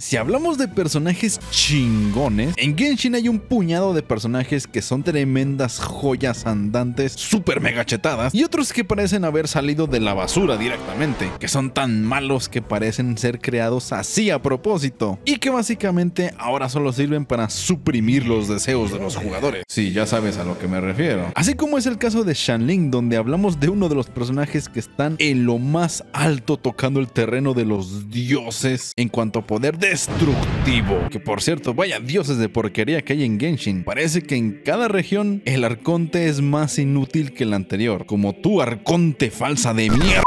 Si hablamos de personajes chingones, en Genshin hay un puñado de personajes que son tremendas joyas andantes, super mega chetadas, y otros que parecen haber salido de la basura directamente, que son tan malos que parecen ser creados así a propósito, y que básicamente ahora solo sirven para suprimir los deseos de los jugadores. Sí, ya sabes a lo que me refiero. Así como es el caso de Xiangling, donde hablamos de uno de los personajes que están en lo más alto tocando el terreno de los dioses en cuanto a poder de destructivo, que por cierto, vaya dioses de porquería que hay en Genshin. Parece que en cada región el arconte es más inútil que el anterior, como tu arconte falsa de mierda.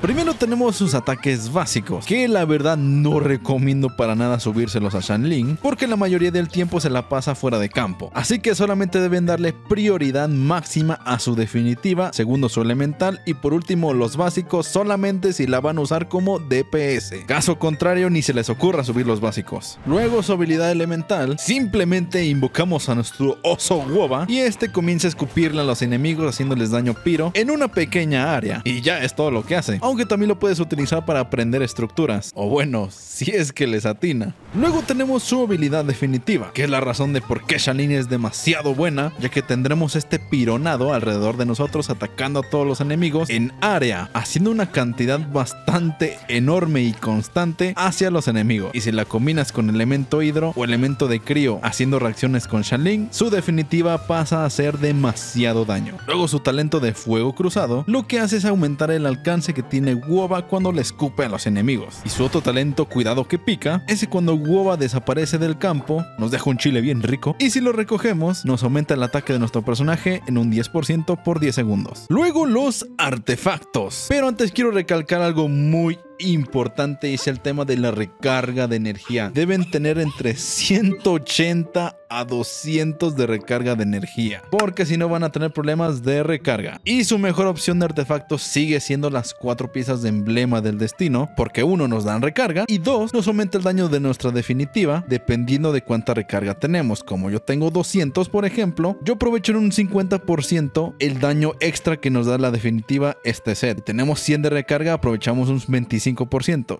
Primero tenemos sus ataques básicos, que la verdad no recomiendo para nada subírselos a Xiangling, porque la mayoría del tiempo se la pasa fuera de campo, así que solamente deben darle prioridad máxima a su definitiva, segundo su elemental y por último los básicos solamente si la van a usar como DPS, caso contrario ni se les ocurra subir los básicos. Luego su habilidad elemental, simplemente invocamos a nuestro oso Guoba y este comienza a escupirle a los enemigos haciéndoles daño piro en una pequeña área y ya es todo lo que hace. Aunque también lo puedes utilizar para aprender estructuras, o bueno, si es que les atina. Luego tenemos su habilidad definitiva, que es la razón de por qué Xiangling es demasiado buena, ya que tendremos este pironado alrededor de nosotros atacando a todos los enemigos en área, haciendo una cantidad bastante enorme y constante hacia los enemigos. Y si la combinas con elemento hidro o elemento de crío haciendo reacciones con Xiangling, su definitiva pasa a hacer demasiado daño. Luego su talento de fuego cruzado, lo que hace es aumentar el alcance que tiene Guoba cuando le escupe a los enemigos. Y su otro talento, cuidado que pica, ese cuando Guoba desaparece del campo nos deja un chile bien rico y si lo recogemos nos aumenta el ataque de nuestro personaje en un 10% por 10 segundos. Luego los artefactos, pero antes quiero recalcar algo muy importante, es el tema de la recarga de energía. Deben tener entre 180 a 200 de recarga de energía, porque si no van a tener problemas de recarga. Y su mejor opción de artefactos sigue siendo las 4 piezas de emblema del destino, porque 1 nos dan recarga y 2 nos aumenta el daño de nuestra definitiva dependiendo de cuánta recarga tenemos. Como yo tengo 200 por ejemplo, yo aprovecho en un 50% el daño extra que nos da la definitiva este set. Si tenemos 100 de recarga aprovechamos un 25%,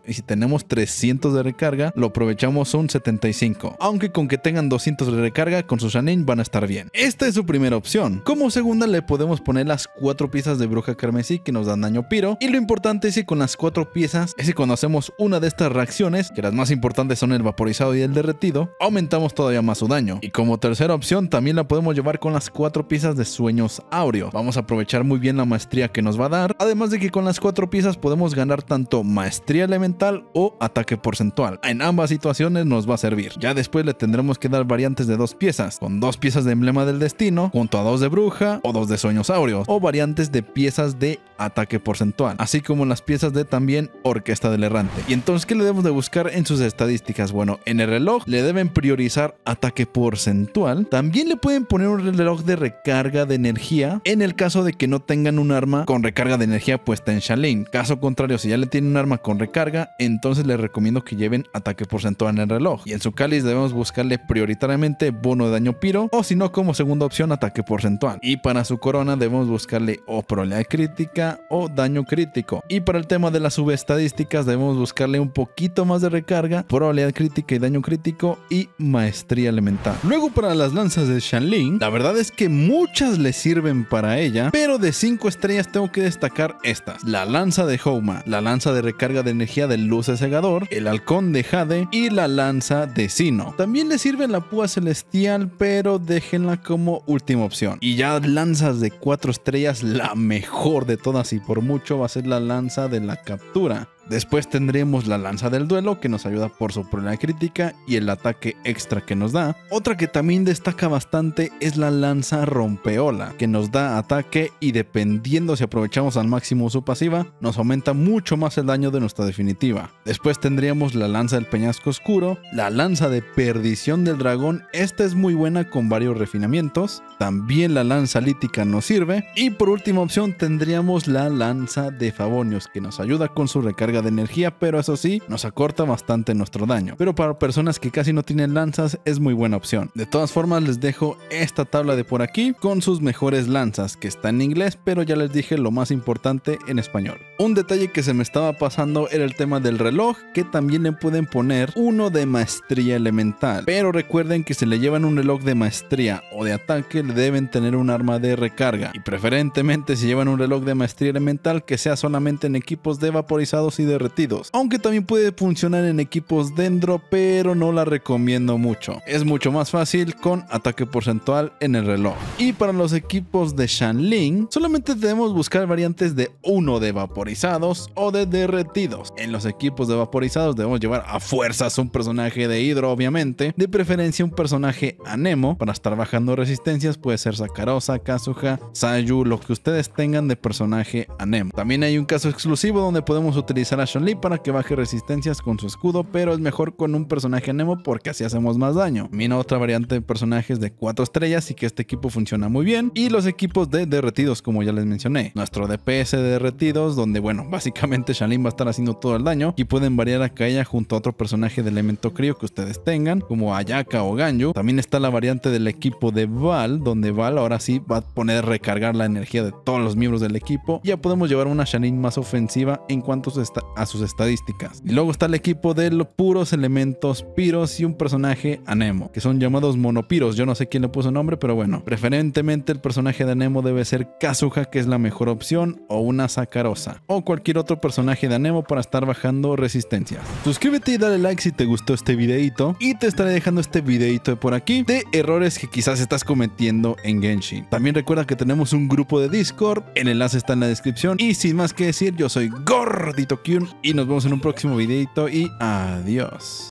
y si tenemos 300 de recarga lo aprovechamos un 75%, aunque con que tengan 200 de recarga con su Xiangling van a estar bien. Esta es su primera opción. Como segunda le podemos poner las 4 piezas de bruja carmesí que nos dan daño piro, y lo importante es que con las 4 piezas es que cuando hacemos una de estas reacciones, que las más importantes son el vaporizado y el derretido, aumentamos todavía más su daño. Y como tercera opción también la podemos llevar con las 4 piezas de sueños áureos. Vamos a aprovechar muy bien la maestría que nos va a dar, además de que con las 4 piezas podemos ganar tanto maestría elemental o ataque porcentual. En ambas situaciones nos va a servir. Ya después le tendremos que dar variantes de 2 piezas, con 2 piezas de emblema del destino junto a 2 de bruja o 2 de sueños áureos, o variantes de piezas de ataque porcentual, así como las piezas de también orquesta del errante. Y entonces, ¿qué le debemos de buscar en sus estadísticas? Bueno, en el reloj le deben priorizar ataque porcentual. También le pueden poner un reloj de recarga de energía en el caso de que no tengan un arma con recarga de energía puesta en Xiangling. Caso contrario, si ya le tienen un arma con recarga, entonces les recomiendo que lleven ataque porcentual en el reloj. Y en su cáliz debemos buscarle prioritariamente bono de daño piro, o si no, como segunda opción, ataque porcentual. Y para su corona debemos buscarle o probabilidad crítica o daño crítico. Y para el tema de las subestadísticas debemos buscarle un poquito más de recarga, probabilidad crítica y daño crítico, y maestría elemental. Luego para las lanzas de Xiangling, la verdad es que muchas le sirven para ella, pero de 5 estrellas tengo que destacar estas: la lanza de Houma, la lanza de recarga de energía de Luce Segador, el halcón de Jade y la lanza de Sino. También le sirve la púa celestial, pero déjenla como última opción. Y ya lanzas de 4 estrellas, la mejor de todas y por mucho va a ser la lanza de la captura. Después tendremos la lanza del duelo, que nos ayuda por su probabilidad crítica y el ataque extra que nos da. Otra que también destaca bastante es la lanza rompeola, que nos da ataque y, dependiendo si aprovechamos al máximo su pasiva, nos aumenta mucho más el daño de nuestra definitiva. Después tendríamos la lanza del peñasco oscuro, la lanza de perdición del dragón, esta es muy buena con varios refinamientos, también la lanza lítica nos sirve, y por última opción tendríamos la lanza de favonios, que nos ayuda con su recarga carga de energía, pero eso sí, nos acorta bastante nuestro daño. Pero para personas que casi no tienen lanzas, es muy buena opción. De todas formas, les dejo esta tabla de por aquí con sus mejores lanzas, que está en inglés, pero ya les dije lo más importante en español. Un detalle que se me estaba pasando era el tema del reloj, que también le pueden poner uno de maestría elemental. Pero recuerden que si le llevan un reloj de maestría o de ataque, le deben tener un arma de recarga. Y preferentemente, si llevan un reloj de maestría elemental, que sea solamente en equipos de vaporizados y derretidos. Aunque también puede funcionar en equipos dendro, pero no la recomiendo mucho. Es mucho más fácil con ataque porcentual en el reloj. Y para los equipos de Xiangling, solamente debemos buscar variantes de uno de vaporizados o de derretidos. En los equipos de vaporizados debemos llevar a fuerzas un personaje de hidro, obviamente. De preferencia un personaje anemo. Para estar bajando resistencias puede ser Sacarosa, Kazuha, Sayu, lo que ustedes tengan de personaje anemo. También hay un caso exclusivo donde podemos utilizar a Xiangling para que baje resistencias con su escudo, pero es mejor con un personaje anemo porque así hacemos más daño. Mira otra variante de personajes de 4 estrellas y que este equipo funciona muy bien. Y los equipos de derretidos, como ya les mencioné. Nuestro DPS de derretidos, donde bueno, básicamente Xiangling va a estar haciendo todo el daño. Y pueden variar a Kaeya junto a otro personaje de elemento crío que ustedes tengan, como Ayaka o Ganjo. También está la variante del equipo de Val, donde Val ahora sí va a poner recargar la energía de todos los miembros del equipo. Ya podemos llevar una Xiangling más ofensiva en cuanto a sus estadísticas. Y luego está el equipo de los puros elementos piros y un personaje anemo, que son llamados monopiros. Yo no sé quién le puso nombre, pero bueno. Preferentemente el personaje de anemo debe ser Kazuha, que es la mejor opción, o una Sacarosa, o cualquier otro personaje de anemo para estar bajando resistencias. Suscríbete y dale like si te gustó este videito, y te estaré dejando este videito de por aquí de errores que quizás estás cometiendo en Genshin. También recuerda que tenemos un grupo de Discord, el enlace está en la descripción, y sin más que decir, yo soy Gordito Kyun y nos vemos en un próximo videito y adiós.